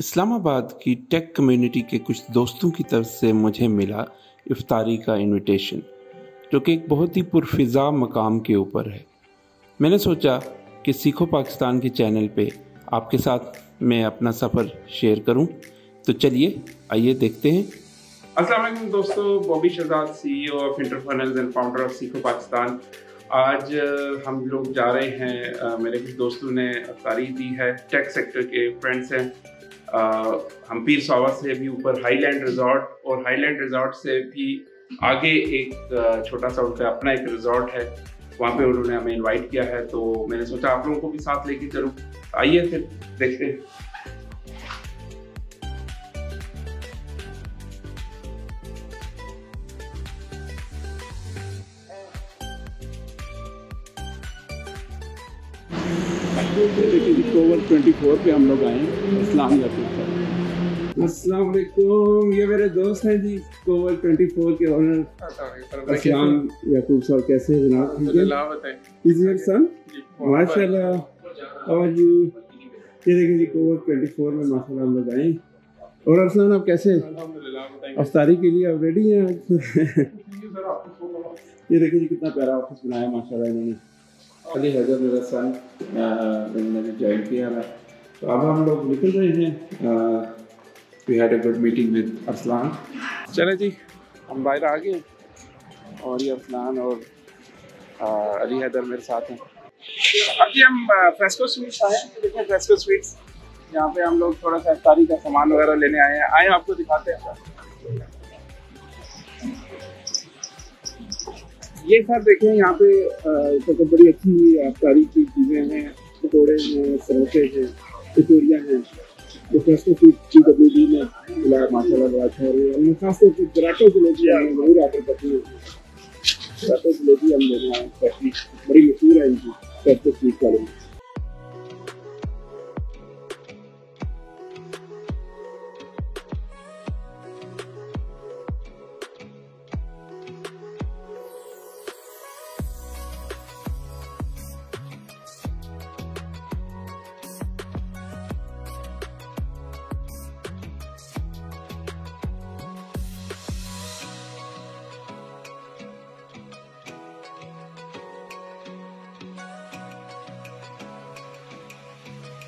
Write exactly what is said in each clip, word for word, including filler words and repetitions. इस्लामाबाद की take community के कुछ दोस्तों की तरफ से मुझे मिला इफ्तारी का इनविटेशन, जो कि एक बहुत ही पुरफिज़ा मकाम के ऊपर है। मैंने सोचा कि सीखो पाकिस्तान के चैनल पे आपके साथ मैं अपना सफ़र शेयर करूं, तो चलिए आइए देखते हैं। अस्सलाम वालेकुम दोस्तों, Bobby Shahzad CEO of Interfinance and founder of Seekho Pakistan. आज हम लोग जा रहे हैं, मेरे कुछ दोस्तों ने इफ्तारी दी है, टेक सेक्टर के फ्रेंड्स हैं। आ, हम पीर सावा से भी ऊपर हाईलैंड रिजॉर्ट, और हाईलैंड रिजॉर्ट से भी आगे एक छोटा सा उनका अपना एक रिजॉर्ट है, वहाँ पे उन्होंने हमें इनवाइट किया है। तो मैंने सोचा आप लोगों को भी साथ लेके चलूँ। आइए फिर देखते हैं। कवर चौबीस पे हम लोग आए हैं इस्लाह याकूब। अस्सलाम वालेकुम, ये मेरे दोस्त हैं जी, कवर चौबीस के ऑनर इस्लाह याकूब साहब। कैसे हैं जनाब? ठीक है, माशाल्लाह। और ये देखिए जी, कवर चौबीस में माशाल्लाह हम लोग आए। और अरसलान, आप कैसे हैं? इफ्तारी के लिए आप रेडी हैं? ये देखिए जी, कितना प्यारा ऑफिस बनाया माशाल्लाह इन्होंने। अली हैदर मेरा सन, मैंने ज्वाइन किया था। तो अब हम लोग निकल रहे हैं। We had a good meeting with Arsalan. चले जी, हम बाहर आ गए, और ये अरसलान और आ, अली हैदर मेरे साथ हैं। अब जी हम फ्रेस्को स्वीट्स आए हैं। देखिए फ्रेस्को स्वीट्स, यहाँ पे हम लोग थोड़ा सा इफ्तारी का सामान वगैरह लेने आए हैं। आए, आपको दिखाते हैं। ये सर देखें, यहाँ पे तो बड़ी अच्छी इफ्तारी की चीज़ें हैं, पकौड़े हैं, समोसे हैं, कचौरियाँ हैं। तो फ्रेस्को स्वीट्स की डब्ल्यू डी में मिलाया माशाल्लाह बड़ा अच्छा हो रही है। हमने खासतौर पर जराटो जलेबी जरूर ऑर्डर करती है। जराटो जलेबी हम लेने आए हैं, बड़ी मशहूर है इनकी फ्रेस्को स्वीट्स वाले।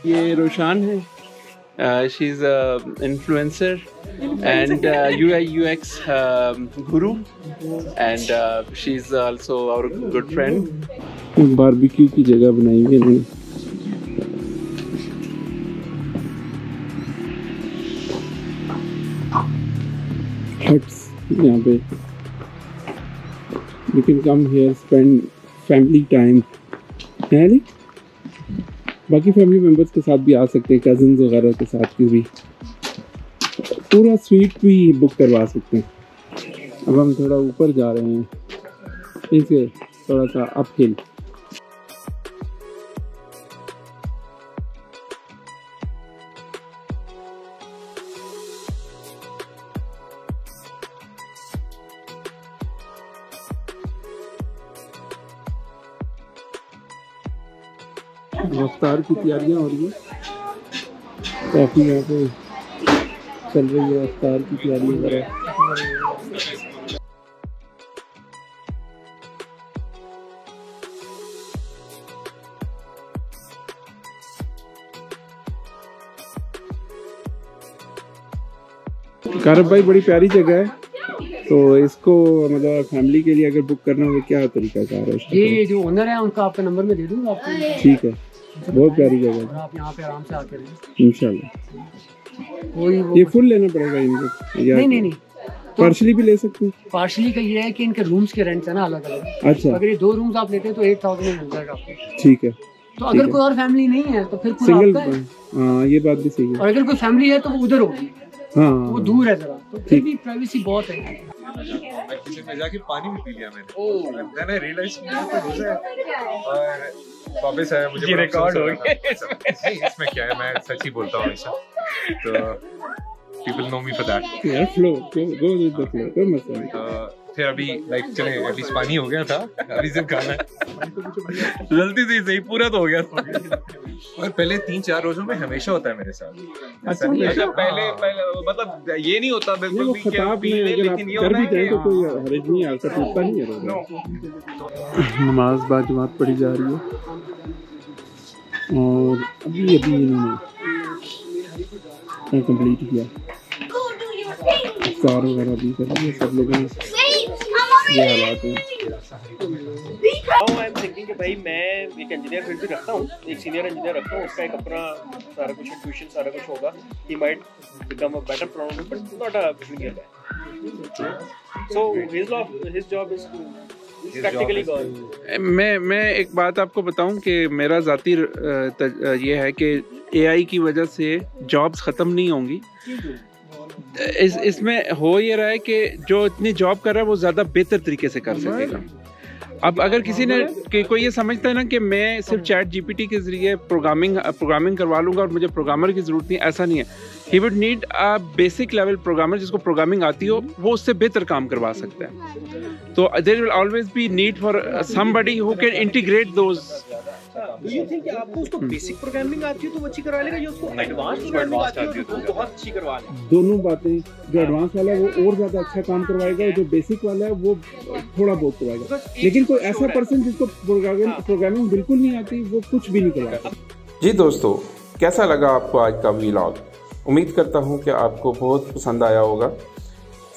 ये रोशान है, she is influencer and UI UX guru, and she is also our good friend. Barbecue की जगह बनाई है इन्होंने। हट्स यहाँ पे, you can come here, spend family time है। बाकी फैमिली मेम्बर्स के साथ भी आ सकते हैं, कज़न वगैरह के साथ की भी। पूरा स्वीट भी बुक करवा सकते हैं। अब हम थोड़ा ऊपर जा रहे हैं, इसलिए थोड़ा सा अपहिल। इफ्तार की तैयारियाँ हो रही है, काफ़ी यहाँ पे चल रही है इफ्तार की तैयारी वगैरह। कारब भाई, बड़ी प्यारी जगह है, तो इसको मतलब फैमिली के लिए अगर बुक करना हो तो क्या तरीका कार है? ये जो ओनर है उनका आपका नंबर मैं दे दूँगा आपको। ठीक है, बहुत प्यारी जगह है, आप यहाँ पे आराम से आके रहें इंशाल्लाह। ये फुल लेना पड़ेगा इनको? नहीं नहीं नहीं, पार्शली भी ले सकते हैं। पार्शली का ये है कि इनके रूम्स के रेंट्स है ना अलग अलग। अच्छा, अगर ये दो रूम्स आप लेते हैं तो एट थाउजेंड मिल जाएगा आपको। ठीक है, तो अगर कोई और फैमिली नहीं है तो फिर सिंगल। हाँ, ये बात भी सही है। और अगर कोई फैमिली है तो वो उधर होगी। हाँ, वो दूर है जरा, तो फिर भी प्राइवेसी बहुत है। मैं किचन में जाके पानी भी पी लिया मैंने, मैंने रियलाइज किया तो घुसा और वापस आया। मुझे रिकॉर्ड हो गया। इसमें क्या है, मैं सच ही बोलता हूँ हमेशा, तो people know me for that. Flow go with the flow, कोई मसला नहीं। फिर अभी लाइक चले एटलीस्ट पानी हो गया था, अभी सिर्फ खाना है। जल्दी से सही पूरा तो हो गया था। और पहले तीन चार रोजों में हमेशा होता है मेरे साथ। अच्छा, पहले पहले मतलब ये नहीं होता बिल्कुल भी क्या पी ले, लेकिन ये होता है कि कोई हरज नहीं है, ऐसा टूटता नहीं है। नमाज बाजमात पढ़ी जा रही है और अभी अभी इन्होंने कंप्लीट किया। कार वगैरह भी कर रही है सब लोगों ने। ये हालात हैं। भाई मैं एक इंजीनियर फील्ड भी रखता हूँ, एक सीनियर इंजीनियर रखता हूँ, उसका एक अपना सारा कुछ ट्यूशन सारा कुछ होगा। He might become a better programmer but not a engineer guy. So his of his job is practically gone. मैं मैं एक बात आपको बताऊँ कि मेरा जाती ये है कि एआई की वजह से जॉब्स ख़त्म नहीं होंगी। इस इसमें हो ये रहा है कि जो इतनी जॉब कर रहा है वो ज़्यादा बेहतर तरीके से कर सकेगा। अब अगर किसी ने कि कोई ये समझता है ना कि मैं सिर्फ चैट जीपीटी के ज़रिए प्रोग्रामिंग प्रोग्रामिंग करवा लूँगा और मुझे प्रोग्रामर की ज़रूरत नहीं, ऐसा नहीं है। He would need a basic level programmer, जिसको प्रोग्रामिंग आती हो वो उससे बेहतर काम करवा सकता है। तो there will always be need for somebody who can integrate those. Do you think कि आपको उसको बेसिक प्रोग्रामिंग आती है तो वो अच्छी करवा लेगा, या उसको एडवांस प्रोग्रामिंग आती है तो वो बहुत अच्छी करवा लेगा? दोनों बातें, जो एडवांस वाला है वो और ज़्यादा अच्छा काम करवाएगा, जो बेसिक वाला है वो थोड़ा बहुत करवाएगा। लेकिन कोई ऐसा पर्सन जिसको प्रोग्रामिंग बिल्कुल नहीं आती वो कुछ भी नहीं करवाएगा। जी दोस्तों, कैसा लगा आपको आज का व्लॉग? उम्मीद करता हूँ कि आपको बहुत पसंद आया होगा।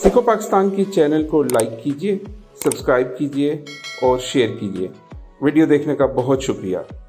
सीखो पाकिस्तान की चैनल को लाइक कीजिए, सब्सक्राइब कीजिए और शेयर कीजिए। वीडियो देखने का बहुत शुक्रिया।